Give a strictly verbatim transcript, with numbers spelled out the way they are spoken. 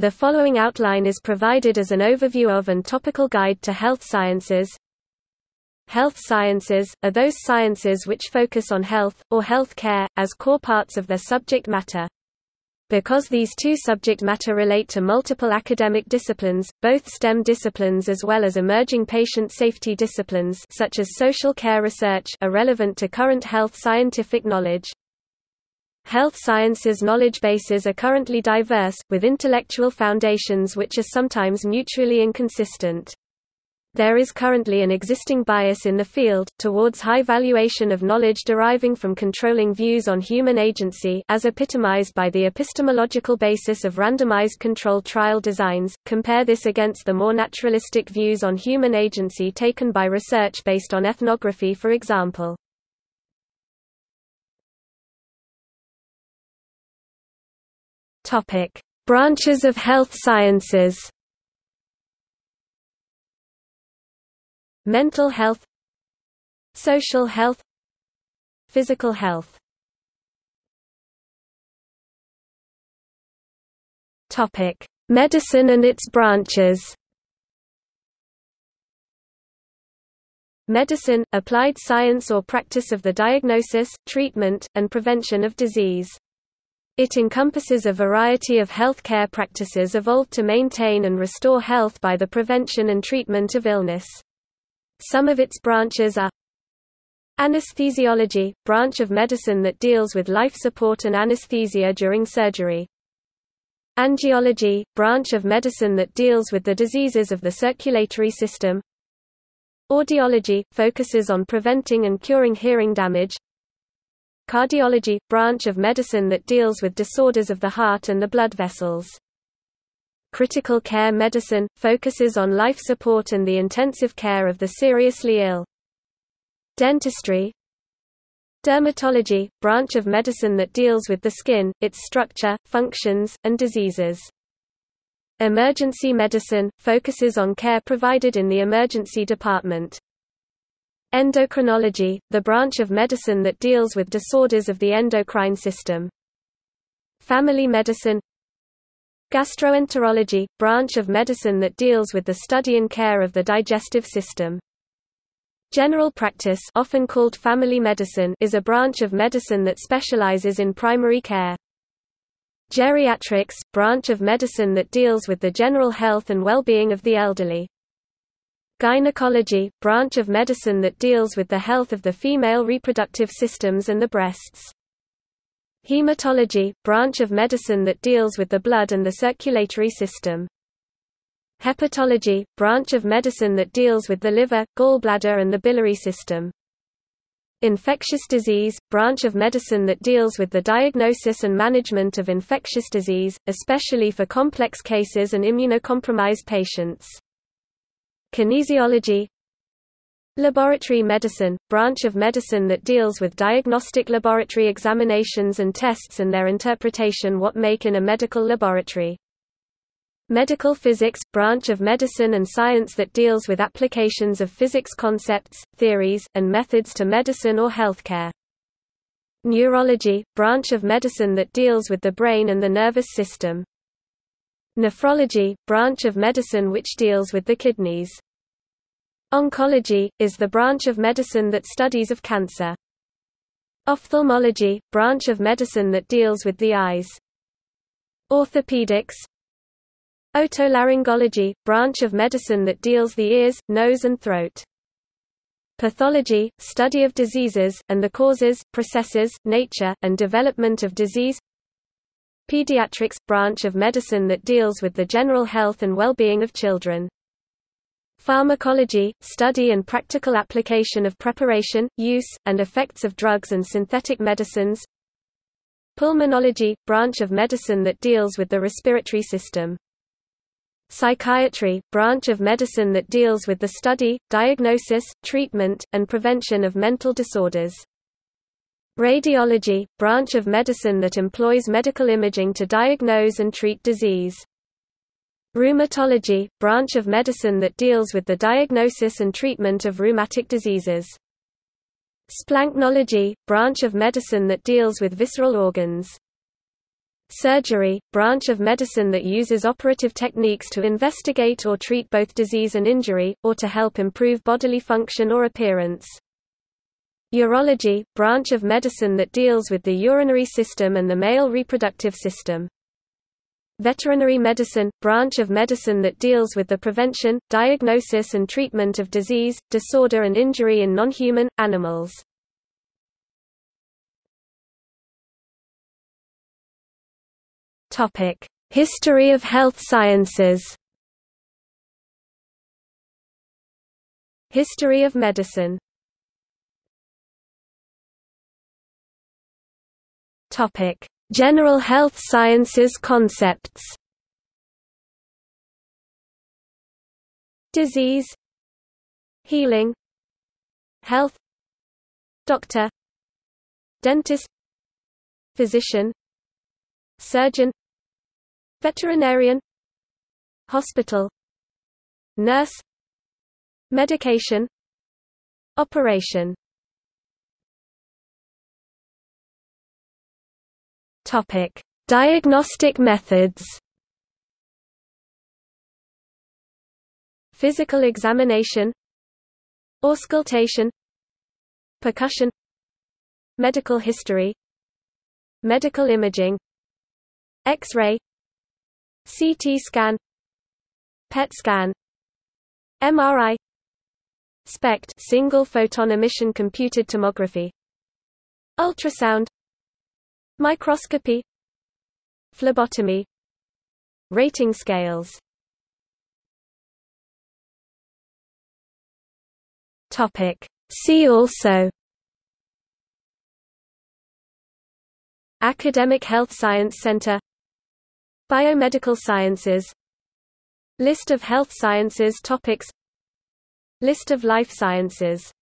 The following outline is provided as an overview of and topical guide to health sciences. Health sciences are those sciences which focus on health, or health care, as core parts of their subject matter. Because these two subject matter relate to multiple academic disciplines, both STEM disciplines as well as emerging patient safety disciplines such as social care research are relevant to current health scientific knowledge. Health sciences knowledge bases are currently diverse, with intellectual foundations which are sometimes mutually inconsistent. There is currently an existing bias in the field, towards high valuation of knowledge deriving from controlling views on human agency as epitomized by the epistemological basis of randomized control trial designs. Compare this against the more naturalistic views on human agency taken by research based on ethnography, for example. Branches of health sciences: mental health, social health, physical health. Topic: medicine and its branches. Medicine, applied science or practice of the diagnosis, treatment, and prevention of disease. It encompasses a variety of healthcare practices evolved to maintain and restore health by the prevention and treatment of illness. Some of its branches are anesthesiology, branch of medicine that deals with life support and anesthesia during surgery. Angiology, branch of medicine that deals with the diseases of the circulatory system. Audiology, focuses on preventing and curing hearing damage. Cardiology, branch of medicine that deals with disorders of the heart and the blood vessels. Critical care medicine focuses on life support and the intensive care of the seriously ill. Dentistry. Dermatology, branch of medicine that deals with the skin, its structure, functions, and diseases. Emergency medicine focuses on care provided in the emergency department. Endocrinology, the branch of medicine that deals with disorders of the endocrine system. Family medicine. Gastroenterology, branch of medicine that deals with the study and care of the digestive system. General practice, often called family medicine, is a branch of medicine that specializes in primary care. Geriatrics, branch of medicine that deals with the general health and well-being of the elderly. Gynecology, branch of medicine that deals with the health of the female reproductive systems and the breasts. Hematology, branch of medicine that deals with the blood and the circulatory system. Hepatology, branch of medicine that deals with the liver, gallbladder and the biliary system. Infectious disease, branch of medicine that deals with the diagnosis and management of infectious disease, especially for complex cases and immunocompromised patients. Kinesiology. Laboratory medicine, branch of medicine that deals with diagnostic laboratory examinations and tests and their interpretation, what make in a medical laboratory. Medical physics, branch of medicine and science that deals with applications of physics concepts, theories, and methods to medicine or healthcare. Neurology, branch of medicine that deals with the brain and the nervous system. Nephrology, branch of medicine which deals with the kidneys. Oncology, is the branch of medicine that studies of cancer. Ophthalmology, branch of medicine that deals with the eyes. Orthopedics. Otolaryngology, branch of medicine that deals the ears, nose and throat. Pathology, study of diseases, and the causes, processes, nature, and development of disease. Pediatrics, branch of medicine that deals with the general health and well-being of children. Pharmacology, study and practical application of preparation, use, and effects of drugs and synthetic medicines. Pulmonology, branch of medicine that deals with the respiratory system. Psychiatry, branch of medicine that deals with the study, diagnosis, treatment, and prevention of mental disorders. Radiology, branch of medicine that employs medical imaging to diagnose and treat disease. Rheumatology, branch of medicine that deals with the diagnosis and treatment of rheumatic diseases. Splanchnology, branch of medicine that deals with visceral organs. Surgery, branch of medicine that uses operative techniques to investigate or treat both disease and injury, or to help improve bodily function or appearance. Urology, branch of medicine that deals with the urinary system and the male reproductive system. Veterinary medicine, branch of medicine that deals with the prevention, diagnosis and treatment of disease, disorder and injury in non-human animals. Topic: History of health sciences. History of medicine. Topic: General health sciences concepts. Disease, healing, health, doctor, dentist, physician, surgeon, veterinarian, hospital, nurse, medication, operation. Topic: Diagnostic methods. Physical examination, auscultation, percussion, medical history, medical imaging, X-ray, C T scan, P E T scan, M R I, SPECT (single photon emission computed tomography), ultrasound, microscopy, phlebotomy, rating scales. Topic: See also. Academic Health Science Center, Biomedical Sciences, List of health sciences topics, List of life sciences.